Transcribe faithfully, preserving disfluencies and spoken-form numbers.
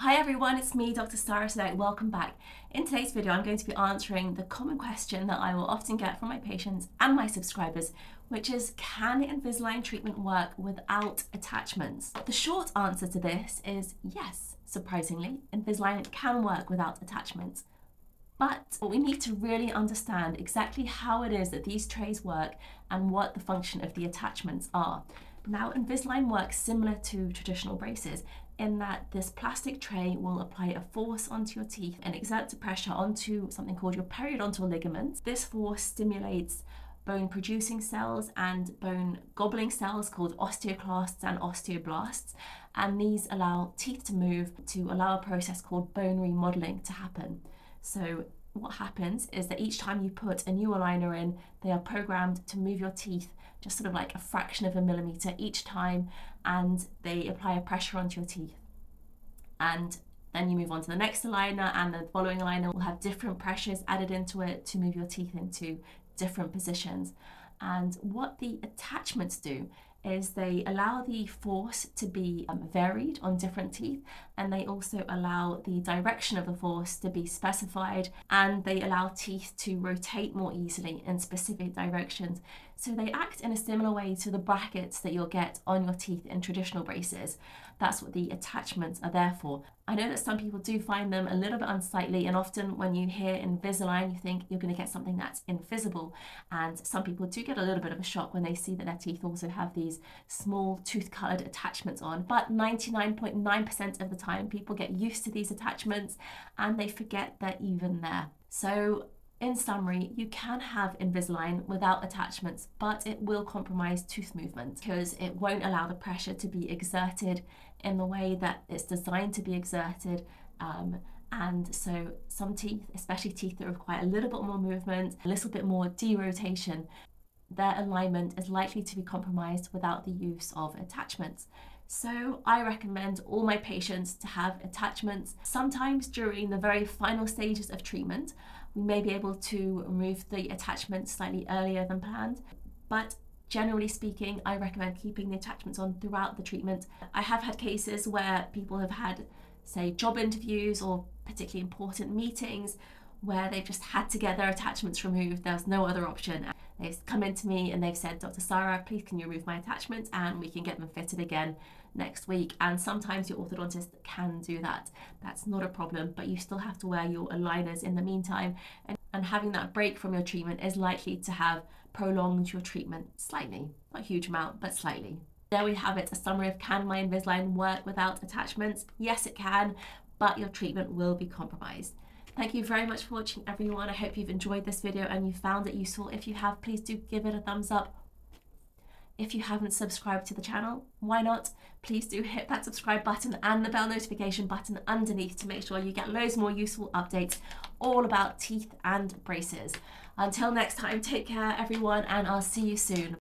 Hi everyone, it's me, Doctor Sarah Sadek. Welcome back. In today's video, I'm going to be answering the common question that I will often get from my patients and my subscribers, which is, can Invisalign treatment work without attachments? The short answer to this is yes, surprisingly, Invisalign can work without attachments. But we need to really understand exactly how it is that these trays work and what the function of the attachments are. Now, Invisalign works similar to traditional braces in that this plastic tray will apply a force onto your teeth and exerts a pressure onto something called your periodontal ligament. This force stimulates bone producing cells and bone gobbling cells called osteoclasts and osteoblasts, and these allow teeth to move to allow a process called bone remodeling to happen. So what happens is that each time you put a new aligner in, they are programmed to move your teeth just sort of like a fraction of a millimeter each time, and they apply a pressure onto your teeth. And then you move on to the next aligner, and the following aligner will have different pressures added into it to move your teeth into different positions. And what the attachments do is they allow the force to be um, varied on different teeth, and they also allow the direction of the force to be specified, and they allow teeth to rotate more easily in specific directions. So they act in a similar way to the brackets that you'll get on your teeth in traditional braces. That's what the attachments are there for. I know that some people do find them a little bit unsightly, and often when you hear Invisalign, you think you're going to get something that's invisible, and some people do get a little bit of a shock when they see that their teeth also have these small tooth-coloured attachments on, but ninety-nine point nine percent of the time people get used to these attachments and they forget they're even there. So in summary, you can have Invisalign without attachments, but it will compromise tooth movement because it won't allow the pressure to be exerted in the way that it's designed to be exerted. Um, and so some teeth, especially teeth that require a little bit more movement, a little bit more derotation, their alignment is likely to be compromised without the use of attachments. So I recommend all my patients to have attachments. Sometimes during the very final stages of treatment, we may be able to remove the attachments slightly earlier than planned, but generally speaking, I recommend keeping the attachments on throughout the treatment. I have had cases where people have had, say, job interviews or particularly important meetings where they've just had to get their attachments removed. There's no other option. They've come into me and they've said, Doctor Sarah, please can you remove my attachments and we can get them fitted again next week. And sometimes your orthodontist can do that. That's not a problem, but you still have to wear your aligners in the meantime. And, and having that break from your treatment is likely to have prolonged your treatment slightly. Not a huge amount, but slightly. There we have it, a summary of can my Invisalign work without attachments? Yes, it can, but your treatment will be compromised. Thank you very much for watching, everyone. I hope you've enjoyed this video and you found it useful. If you have, please do give it a thumbs up. If you haven't subscribed to the channel, why not? Please do hit that subscribe button and the bell notification button underneath to make sure you get loads more useful updates all about teeth and braces. Until next time, take care, everyone, and I'll see you soon.